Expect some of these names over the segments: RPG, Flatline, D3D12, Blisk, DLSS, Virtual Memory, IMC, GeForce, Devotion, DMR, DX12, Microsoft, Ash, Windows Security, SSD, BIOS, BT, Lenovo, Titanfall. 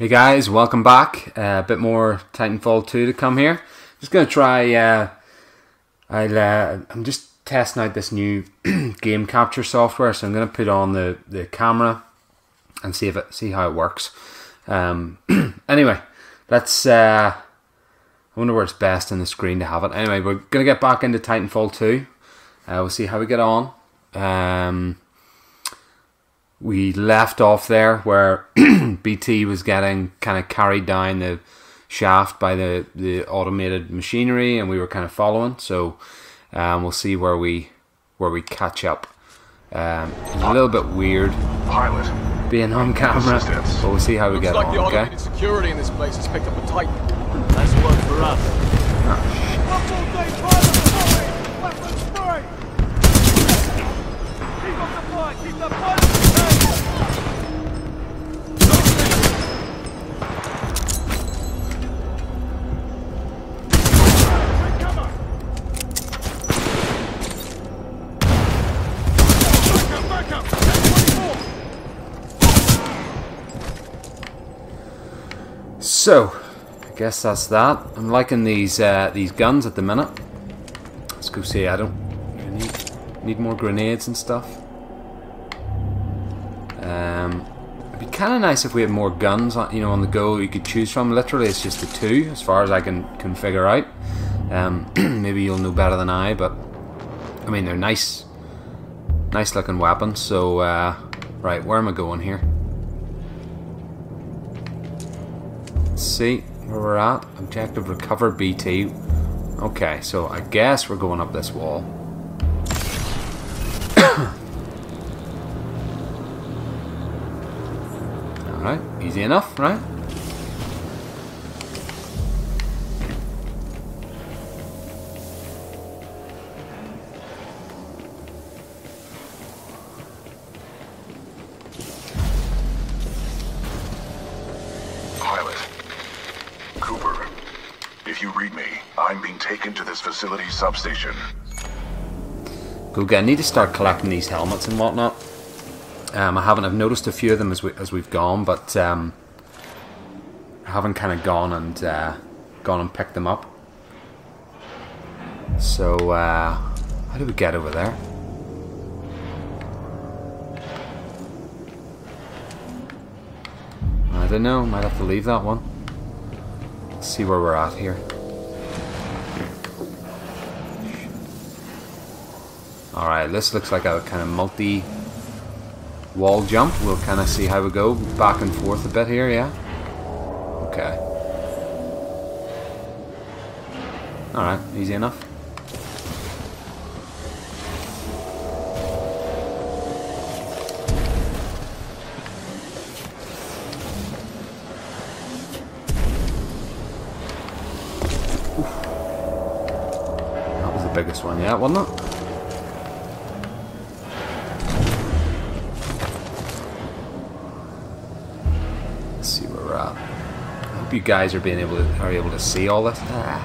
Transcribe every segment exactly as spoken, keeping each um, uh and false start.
Hey guys, welcome back. Uh, a bit more Titanfall two to come here. Just gonna try. Uh, I'll. Uh, I'm just testing out this new game capture software, so I'm gonna put on the the camera and see if it see how it works. Um, anyway, let's. Uh, I wonder where it's best on the screen to have it. Anyway, we're gonna get back into Titanfall two. Uh, we'll see how we get on. Um, We left off there where B T was getting kind of carried down the shaft by the, the automated machinery, and we were kind of following. So um, we'll see where we where we catch up. Um, it's a little bit weird Pilot. being on camera, but we'll see how we Looks get like on. The automated okay? security in this place has picked up a Titan. That's one for us. Oh, shit. So, I guess that's that. I'm liking these uh, these guns at the minute. Let's go see. I don't I need need more grenades and stuff. Um, it'd be kind of nice if we had more guns, on, you know, on the go you could choose from. Literally, it's just the two, as far as I can can figure out. Um, maybe you'll know better than I, but I mean they're nice, nice looking weapons. So, uh, right, where am I going here? See where we're at. Objective recover B T. Okay, so I guess we're going up this wall. Alright, easy enough, right? Facility substation. Okay, I need to start collecting these helmets and whatnot. Um, I haven't. I've noticed a few of them as we as we've gone, but um, I haven't kind of gone and uh, gone and picked them up. So uh, how do we get over there? I don't know. Might have to leave that one. Let's see where we're at here. Alright, this looks like a kind of multi-wall jump. We'll kind of see how we go back and forth a bit here, yeah? Okay. Alright, easy enough. Oof. That was the biggest one, yeah, wasn't it? You guys are being able to are able to see all this. Ah.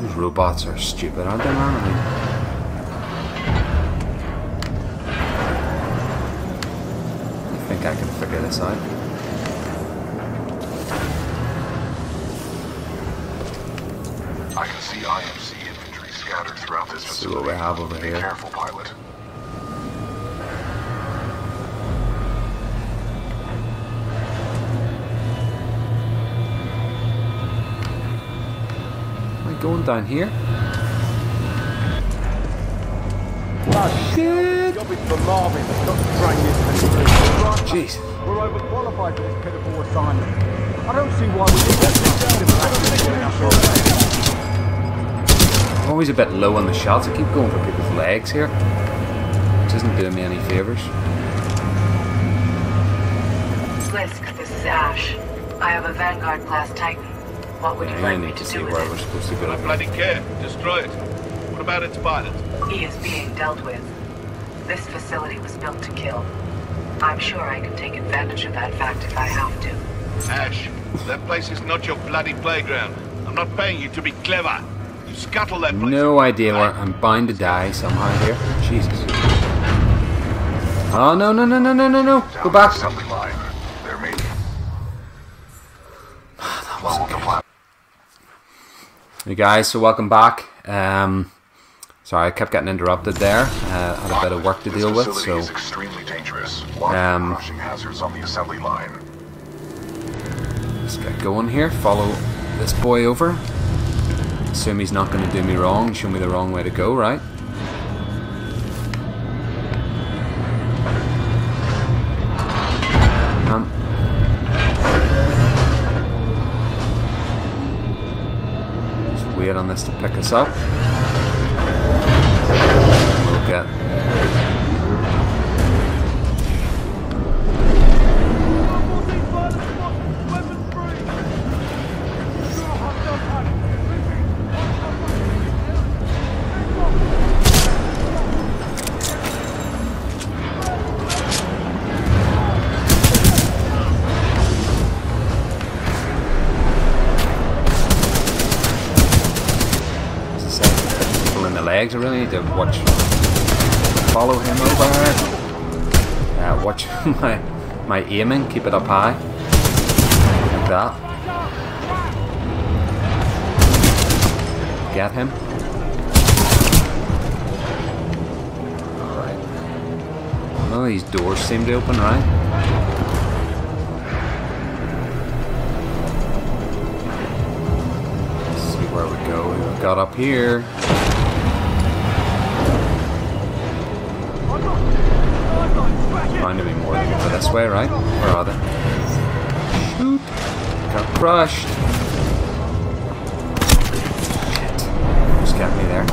These robots are stupid, aren't they, man? I mean, I think I can figure this out. I can see I M C infantry scattered throughout this facility. See what we have over here. Be careful, pilot. Going down here. Oh, shit! Jeez. We're overqualified for this pitiful assignment. I don't see why we did that. I'm always a bit low on the shots. I keep going for people's legs here, which isn't doing me any favours. Blisk, this is Ash. I have a Vanguard class Titan. What would you like me to do with it? I need to see where we're supposed to go. I bloody care. Destroy it. What about its pilot? He is being dealt with. This facility was built to kill. I'm sure I can take advantage of that fact if I have to. Ash, that place is not your bloody playground. I'm not paying you to be clever. You scuttle that place. No idea where I'm bound to die somehow here. Jesus. Oh no no no no no no no! Go back. They're me. That wasn't good. Hey guys, so welcome back. Um, sorry, I kept getting interrupted there. Uh, had a bit of work to deal with, so. This facility is extremely dangerous. Um, crushing hazards on the assembly line. Let's get going here. Follow this boy over. Assume he's not going to do me wrong. Show me the wrong way to go, right? Wait on this to pick us up. We'll get I really need to watch, follow him over, uh, watch my, my aiming, keep it up high, like that, get him, alright, none of these doors seem to open, right? Let's see where we go, we got up here. Trying to be more than go this way, right? Where are they? Shoot! Got crushed! Shit. Just get me there.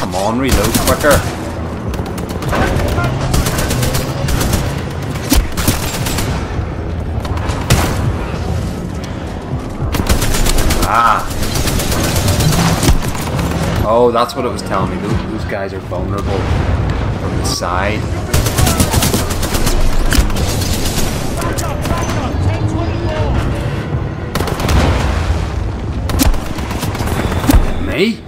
Come on, reload quicker! Ah! Oh, that's what it was telling me. Those, those guys are vulnerable from the side. Me?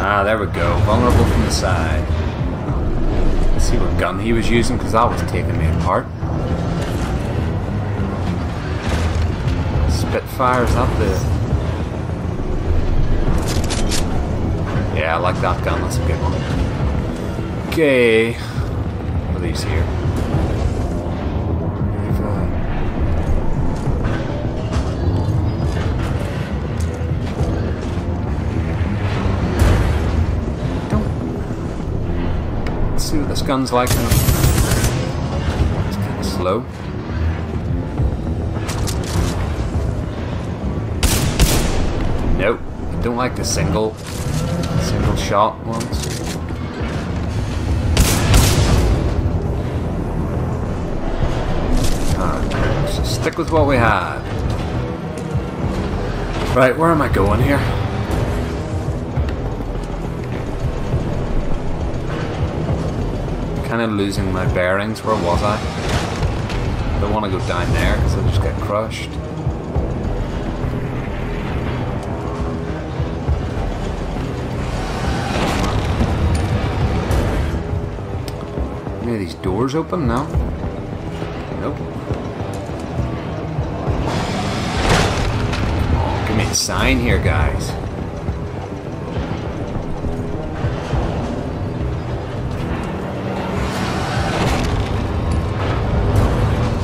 Ah, there we go. Vulnerable from the side. Let's see what gun he was using, because that was taking me apart. It fires up there. Yeah, I like that gun. That's a good one. Okay. What are these here? Don't. Let's see what this gun's like. It's kind of slow. Nope, I don't like the single, single shot ones. Right, so stick with what we had. Right, where am I going here? Kind of losing my bearings. Where was I? I don't want to go down there because I'll just get crushed. Are these doors open now? Nope. Oh, give me a sign here, guys.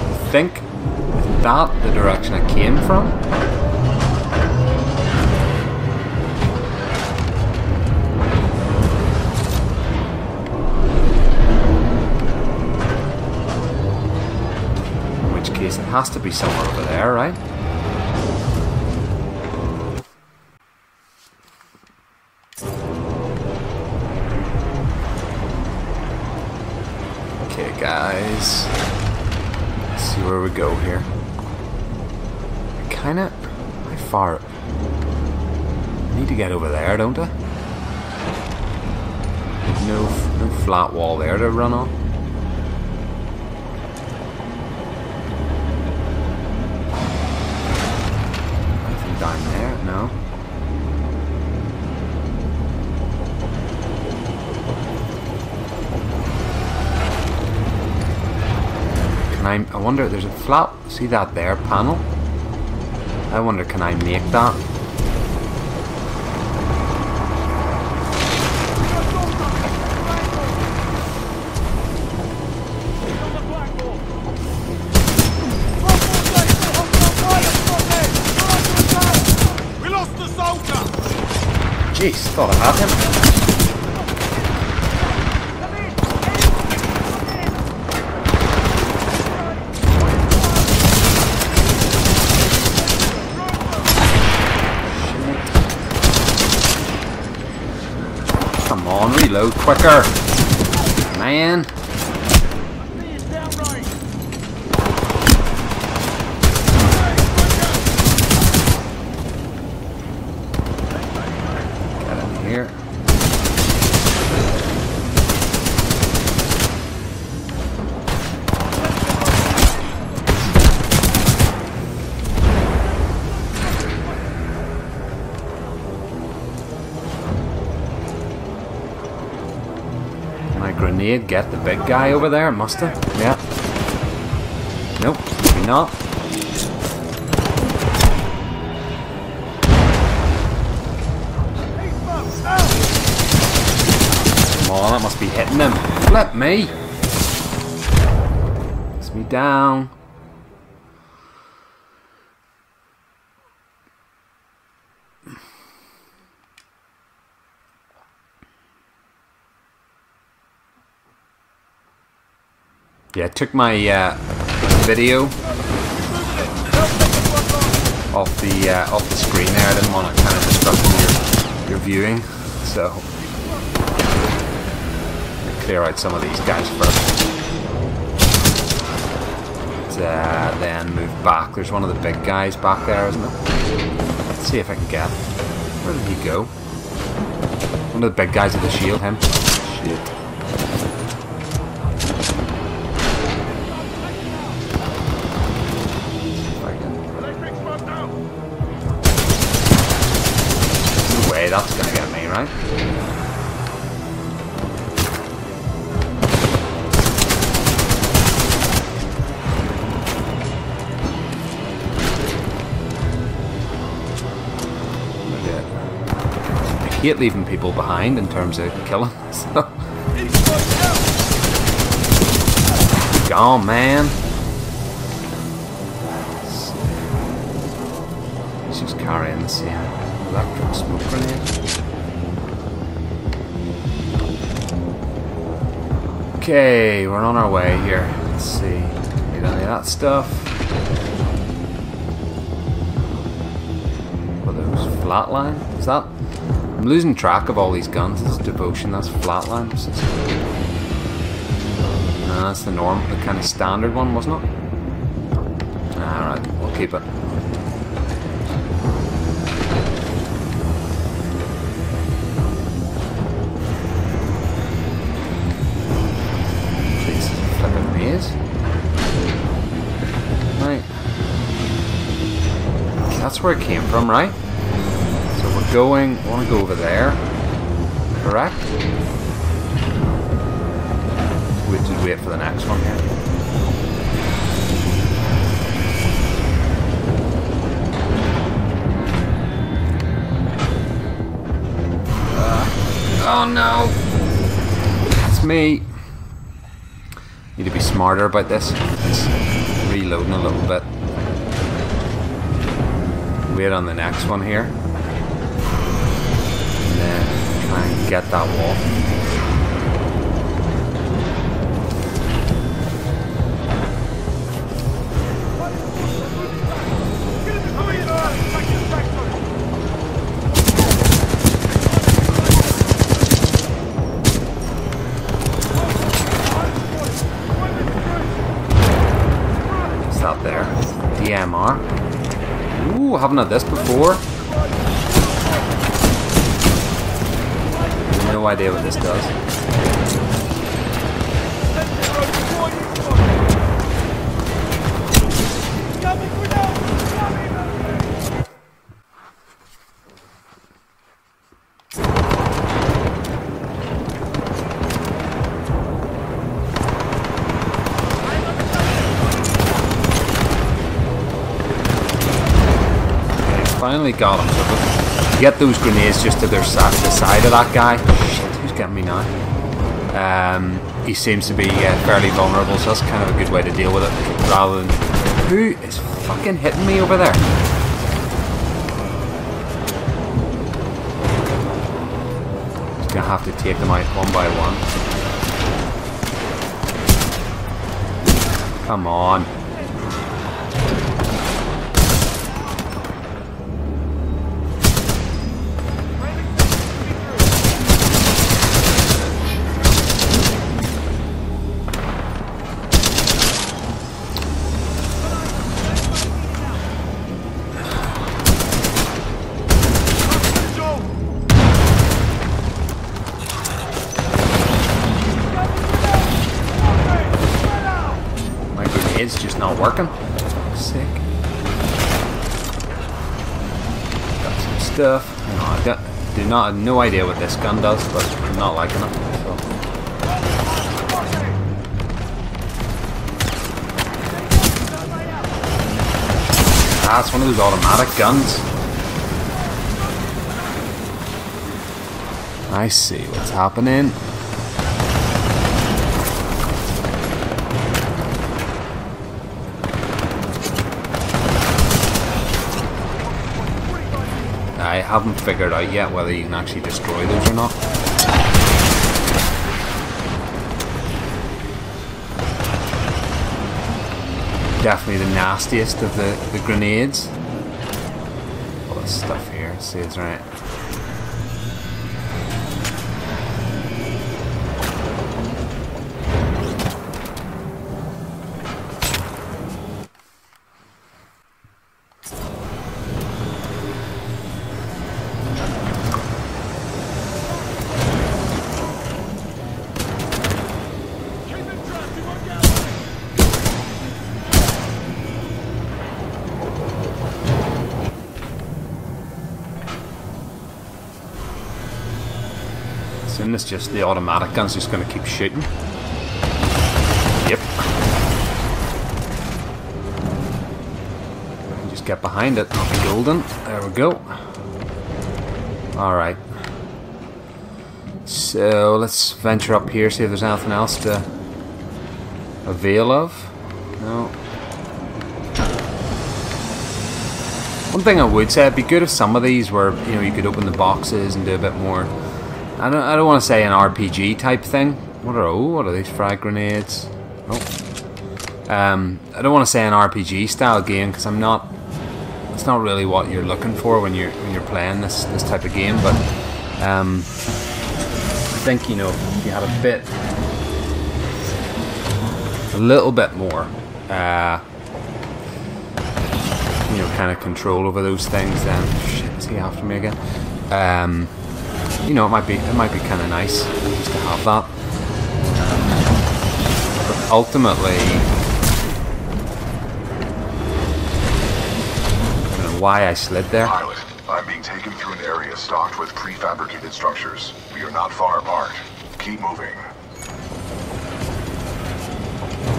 I think that's the direction I came from. Has to be somewhere over there, right? Okay, guys. Let's see where we go here. I kinda... I far... I need to get over there, don't I? There's no, no flat wall there to run on. And I'm, I wonder, there's a flat, see that there panel? I wonder, can I make that? Jeez, thought I had him. Come on, reload quicker. Man. Grenade, get the big guy over there, must have? Yeah. Nope, maybe not. Come on, that must be hitting him. Flip me! Puts me down. Yeah, I took my uh, video off the uh, off the screen there. I didn't want to kind of disrupt your, your viewing, so clear out some of these guys first. And, uh, then move back. There's one of the big guys back there, isn't it? Let's see if I can get him. Where did he go? One of the big guys with the shield. Him. Shit. That's gonna get me, right? I hate leaving people behind in terms of killing, so. Gone, man. He's just carrying this here. Electric smoke grenade. Okay, we're on our way here. Let's see. Need any of that stuff? What are those? Flatline? Is that? I'm losing track of all these guns. This is Devotion, that's Flatline. No, that's the norm, the kind of standard one, wasn't it? Alright, we'll keep it. That's where it came from, right? So we're going, I want to go over there, correct? We have to wait for the next one here. Uh, oh no! That's me. Need to be smarter about this. Just reloading a little bit. Wait on the next one here, and then try and get that wall. What's that there? D M R. Ooh, haven't had this before. No idea what this does. finally got him. So get those grenades just to their side, the side of that guy. Shit, who's getting me now? Um, he seems to be uh, fairly vulnerable, so that's kind of a good way to deal with it. Rather than who is fucking hitting me over there? Just gonna have to take them out one by one. Come on. It's just not working. Sick. Got some stuff. No, I don't, do not have no idea what this gun does, but I'm not liking it. So. Ah, it's one of those automatic guns. I see what's happening. I haven't figured out yet whether you can actually destroy those or not. Definitely the nastiest of the, the grenades. All this stuff here, let's see, it's right. And it's just the automatic gun's just going to keep shooting. Yep. Just get behind it. I'll be golden. There we go. Alright. So let's venture up here, see if there's anything else to avail of. No. One thing I would say, it'd be good if some of these were, you know, you could open the boxes and do a bit more. I don't, I don't want to say an R P G type thing. What are oh, what are these frag grenades? Oh, um, I don't want to say an R P G style game because I'm not. It's not really what you're looking for when you're when you're playing this this type of game. But um, I think you know if you had a bit, a little bit more, uh, you know, kind of control over those things. Then shit, is he after me again? Um. You know, it might be it might be kind of nice just to have that. Um, but ultimately, I don't know why I slid there. Pilot, I'm being taken through an area stocked with prefabricated structures. We are not far apart. Keep moving.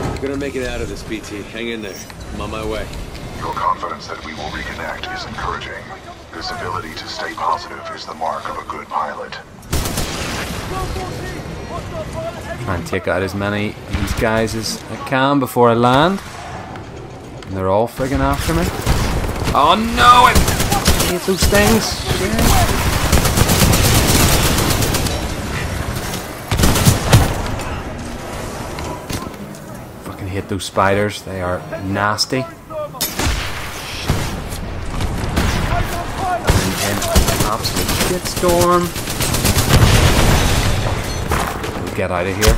I'm gonna make it out of this, B T. Hang in there. I'm on my way. Your confidence that we will reconnect is encouraging. This ability to stay positive is the mark of a good pilot. Try and take out as many of these guys as I can before I land. And they're all friggin' after me. Oh no! I hate those things! Shit. Fucking hate those spiders, they are nasty. Absolute shitstorm. We'll get out of here.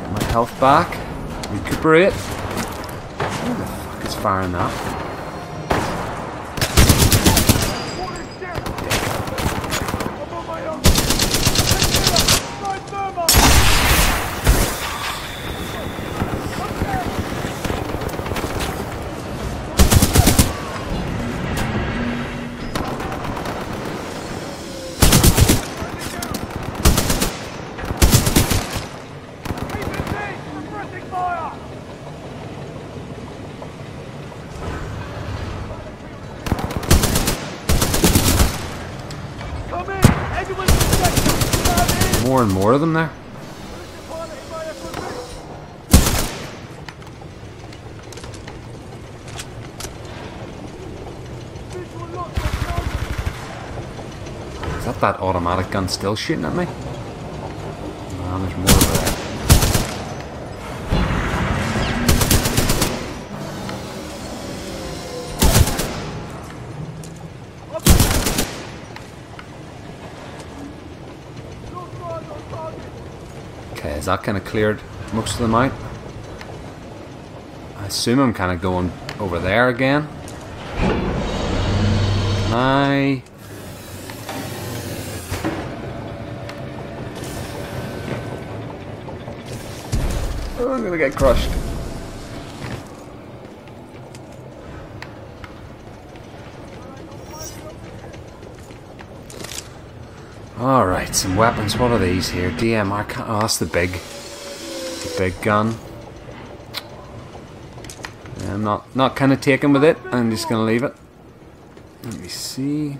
Get my health back. Recuperate. Who the fuck is firing that? more and more of them there? Is that that automatic gun still shooting at me? Man, there's more of that. Is that kind of cleared most of them out? I assume I'm kind of going over there again. Can I... Oh, I'm gonna get crushed. Alright, some weapons. What are these here? D M R. Oh, that's the big, the big gun. I'm not, not kind of taken with it. I'm just going to leave it. Let me see.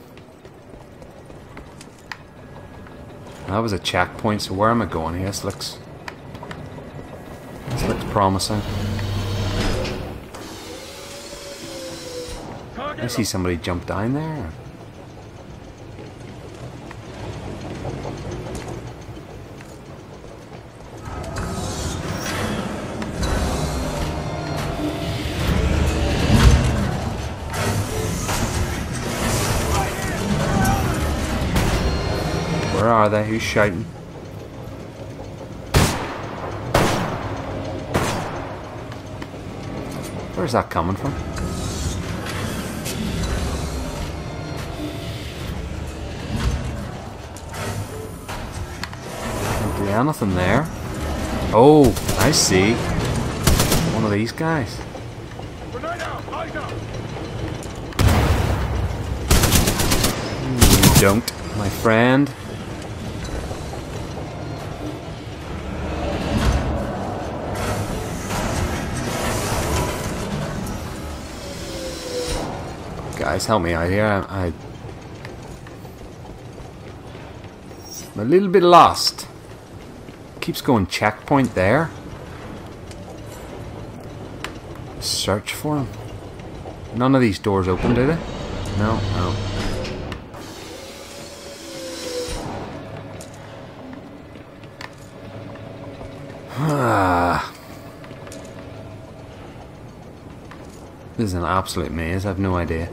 That was a checkpoint, so where am I going here? This looks, this looks promising. I see somebody jump down there. Where are they? Who's shouting? Where's that coming from? Can't do anything there. Oh, I see. One of these guys. You don't, my friend. Guys, help me out here. I, I, I'm a little bit lost. Keeps going checkpoint there. Search for him. None of these doors open, do they? No, no. This is an absolute maze. I have no idea.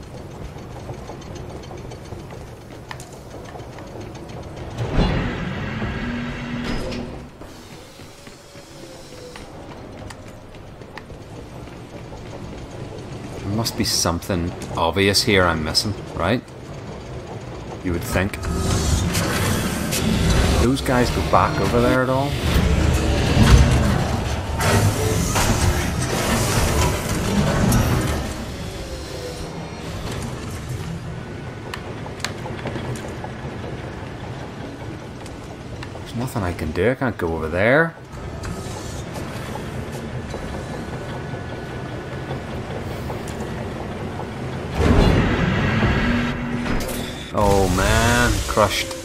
There must be something obvious here I'm missing, right? You would think. Did those guys go back over there at all? There's nothing I can do. I can't go over there. Oh man, crushed.